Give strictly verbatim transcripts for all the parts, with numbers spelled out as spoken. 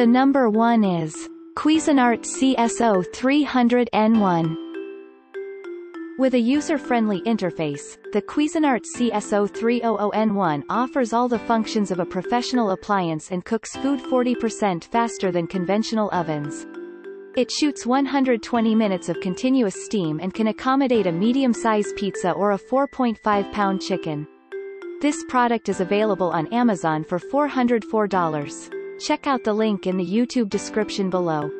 The number one is Cuisinart C S O three hundred N one. With a user-friendly interface, the Cuisinart C S O three hundred N one offers all the functions of a professional appliance and cooks food forty percent faster than conventional ovens. It shoots one hundred twenty minutes of continuous steam and can accommodate a medium-sized pizza or a four point five pound chicken. This product is available on Amazon for four hundred four dollars. Check out the link in the YouTube description below.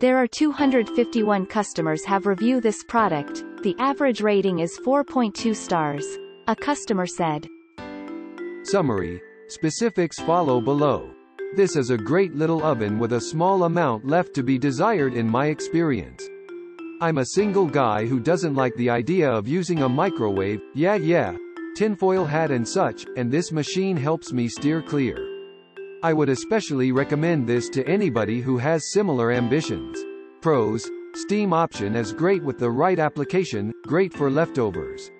There are two hundred fifty-one customers have reviewed this product. The average rating is four point two stars. A customer said. Summary. Specifics follow below. This is a great little oven with a small amount left to be desired in my experience. I'm a single guy who doesn't like the idea of using a microwave, yeah yeah, tinfoil hat and such, and this machine helps me steer clear. I would especially recommend this to anybody who has similar ambitions. Pros: steam option is great with the right application, great for leftovers.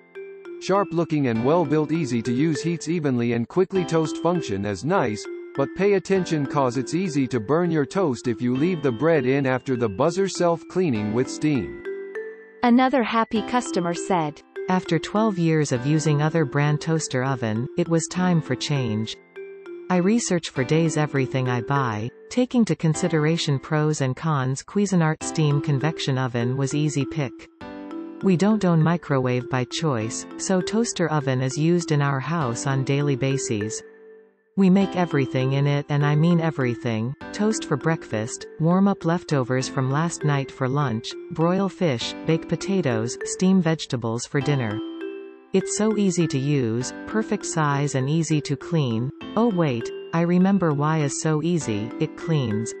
Sharp looking and well built, easy to use, heats evenly and quickly, toast function is nice, but pay attention cause it's easy to burn your toast if you leave the bread in after the buzzer self-cleaning with steam. Another happy customer said. After twelve years of using other brand toaster oven, it was time for change. I research for days everything I buy, taking to consideration pros and cons. Cuisinart Steam Convection Oven was easy pick. We don't own microwave by choice, so toaster oven is used in our house on daily basis. We make everything in it, and I mean everything: toast for breakfast, warm up leftovers from last night for lunch, broil fish, bake potatoes, steam vegetables for dinner. It's so easy to use, perfect size and easy to clean. Oh wait, I remember why is so easy, it cleans.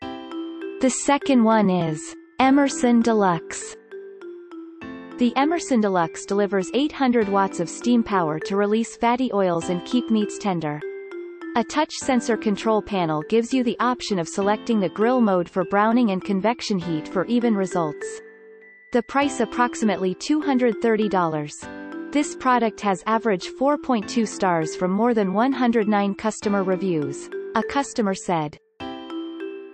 The second one is Emerson Deluxe. The Emerson Deluxe delivers eight hundred watts of steam power to release fatty oils and keep meats tender. A touch sensor control panel gives you the option of selecting the grill mode for browning and convection heat for even results. The price approximately two hundred thirty dollars. This product has average four point two stars from more than one hundred nine customer reviews. A customer said.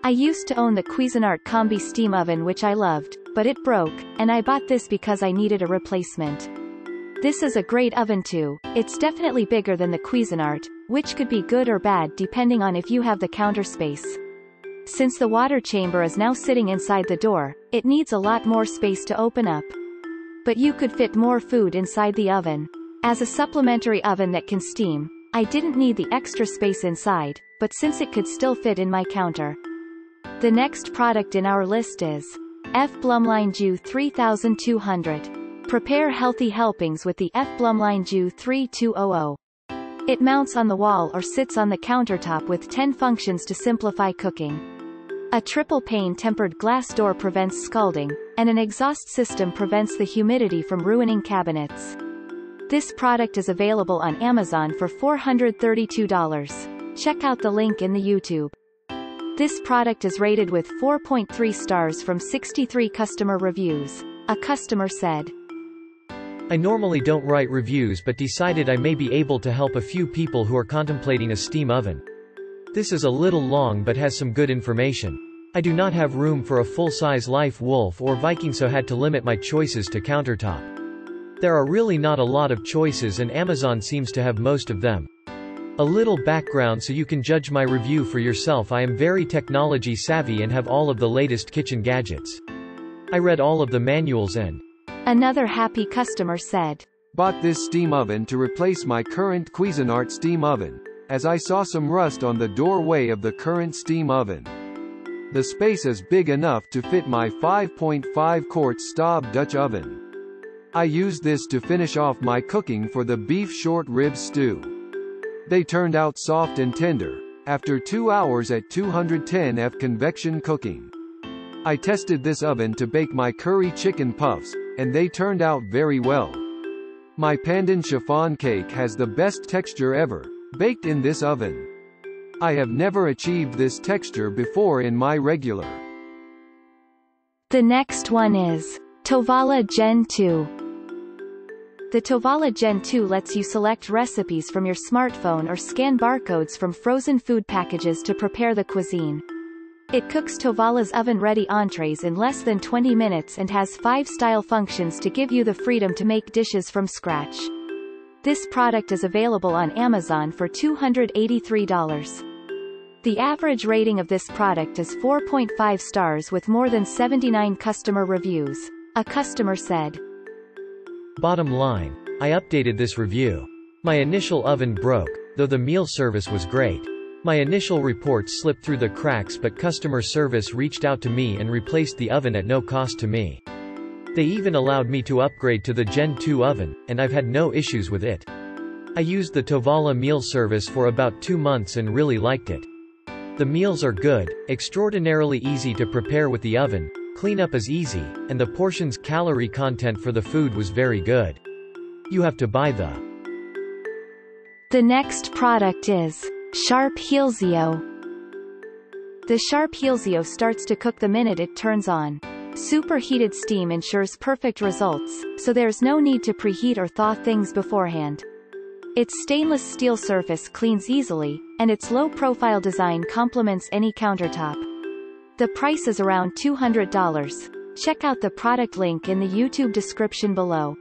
I used to own the Cuisinart Combi steam oven which I loved, but it broke, and I bought this because I needed a replacement. This is a great oven too. It's definitely bigger than the Cuisinart, which could be good or bad depending on if you have the counter space. Since the water chamber is now sitting inside the door, it needs a lot more space to open up. But you could fit more food inside the oven. As a supplementary oven that can steam, I didn't need the extra space inside, but since it could still fit in my counter. The next product in our list is F Blumlein Ju thirty-two hundred. Prepare healthy helpings with the F Blumlein Ju thirty-two hundred. It mounts on the wall or sits on the countertop with ten functions to simplify cooking. A triple-pane tempered glass door prevents scalding, and an exhaust system prevents the humidity from ruining cabinets. This product is available on Amazon for four hundred thirty-two dollars. Check out the link in the YouTube. This product is rated with four point three stars from sixty-three customer reviews. A customer said. I normally don't write reviews but decided I may be able to help a few people who are contemplating a steam oven. This is a little long but has some good information. I do not have room for a full-size Life Wolf or Viking, so had to limit my choices to countertop. There are really not a lot of choices and Amazon seems to have most of them. A little background so you can judge my review for yourself. I am very technology savvy and have all of the latest kitchen gadgets. I read all of the manuals and... Another happy customer said. Bought this steam oven to replace my current Cuisinart steam oven, as I saw some rust on the doorway of the current steam oven. The space is big enough to fit my five point five quart Staub Dutch oven. I used this to finish off my cooking for the beef short rib stew. They turned out soft and tender, after two hours at two hundred ten F convection cooking. I tested this oven to bake my curry chicken puffs, and they turned out very well. My pandan chiffon cake has the best texture ever, baked in this oven. I have never achieved this texture before in my regular. The next one is Tovala Gen two. The Tovala Gen two lets you select recipes from your smartphone or scan barcodes from frozen food packages to prepare the cuisine. It cooks Tovala's oven-ready entrees in less than twenty minutes and has five style functions to give you the freedom to make dishes from scratch. This product is available on Amazon for two hundred eighty-three dollars. The average rating of this product is four point five stars with more than seventy-nine customer reviews. A customer said, "Bottom line, I updated this review. My initial oven broke, though the meal service was great. My initial report slipped through the cracks, but customer service reached out to me and replaced the oven at no cost to me. They even allowed me to upgrade to the Gen two oven, and I've had no issues with it. I used the Tovala meal service for about two months and really liked it. The meals are good, extraordinarily easy to prepare with the oven, cleanup is easy, and the portion's calorie content for the food was very good. You have to buy the..." The next product is Sharp Healsio. The Sharp Healsio starts to cook the minute it turns on. Superheated steam ensures perfect results, so there's no need to preheat or thaw things beforehand. Its stainless steel surface cleans easily, and its low-profile design complements any countertop. The price is around two hundred dollars. Check out the product link in the YouTube description below.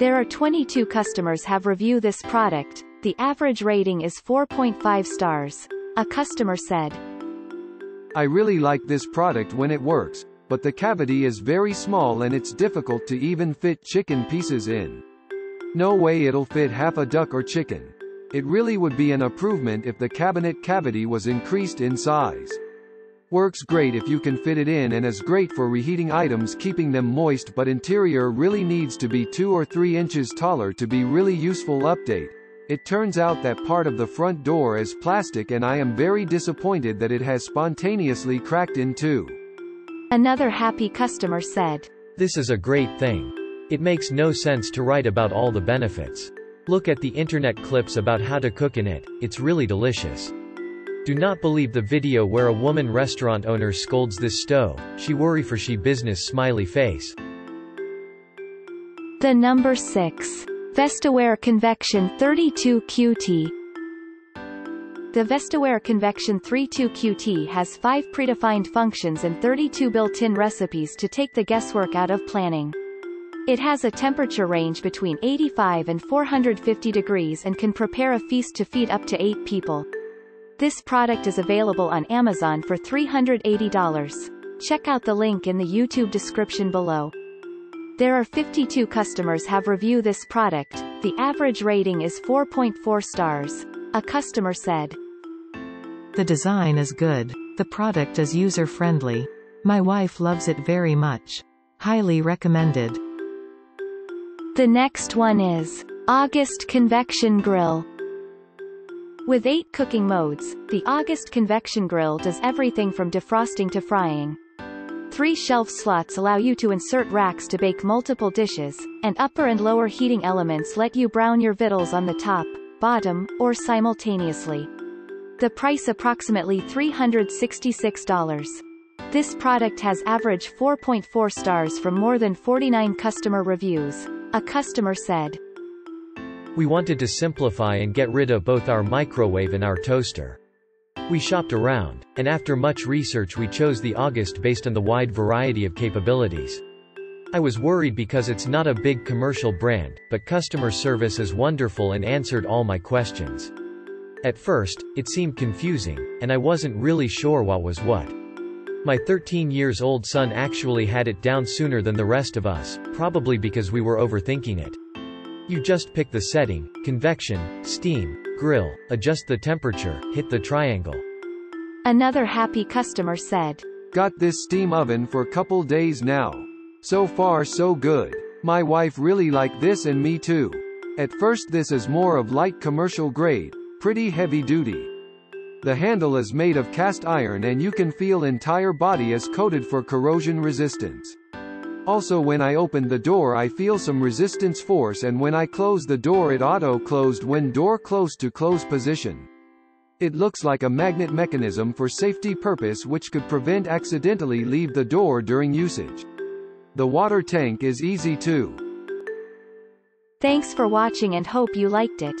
There are twenty-two customers have reviewed this product. The average rating is four point five stars. A customer said, "I really like this product when it works, but the cavity is very small and it's difficult to even fit chicken pieces in. No way it'll fit half a duck or chicken. It really would be an improvement if the cabinet cavity was increased in size. Works great if you can fit it in and is great for reheating items, keeping them moist, but interior really needs to be two or three inches taller to be really useful. Update. It turns out that part of the front door is plastic and I am very disappointed that it has spontaneously cracked in two." Another happy customer said, "This is a great thing. It makes no sense to write about all the benefits. Look at the internet clips about how to cook in it, it's really delicious. Do not believe the video where a woman restaurant owner scolds this stove, she worry for she business smiley face." The number six. VestaWare Convection thirty-two Q T. The VestaWare Convection thirty-two Q T has five predefined functions and thirty-two built-in recipes to take the guesswork out of planning. It has a temperature range between eighty-five and four hundred fifty degrees and can prepare a feast to feed up to eight people. This product is available on Amazon for three hundred eighty dollars. Check out the link in the YouTube description below. There are fifty-two customers have reviewed this product. The average rating is four point four stars. A customer said, "The design is good. The product is user-friendly. My wife loves it very much. Highly recommended." The next one is August Convection Grill. With eight cooking modes, the August Convection Grill does everything from defrosting to frying. Three shelf slots allow you to insert racks to bake multiple dishes, and upper and lower heating elements let you brown your vittles on the top, bottom, or simultaneously. The price approximately three hundred sixty-six dollars. This product has average four point four stars from more than forty-nine customer reviews. A customer said, "We wanted to simplify and get rid of both our microwave and our toaster. We shopped around, and after much research we chose the August based on the wide variety of capabilities. I was worried because it's not a big commercial brand, but customer service is wonderful and answered all my questions. At first, it seemed confusing, and I wasn't really sure what was what. My thirteen years old son actually had it down sooner than the rest of us, probably because we were overthinking it. You just pick the setting, convection, steam, grill, adjust the temperature, hit the triangle." Another happy customer said, "Got this steam oven for couple days now. So far so good. My wife really liked this and me too. At first this is more of light commercial grade, pretty heavy duty. The handle is made of cast iron and you can feel entire body is coated for corrosion resistance. Also when I opened the door I feel some resistance force and when I close the door it auto-closed when door close to close position. It looks like a magnet mechanism for safety purpose which could prevent accidentally leave the door during usage. The water tank is easy too." Thanks for watching and hope you liked it.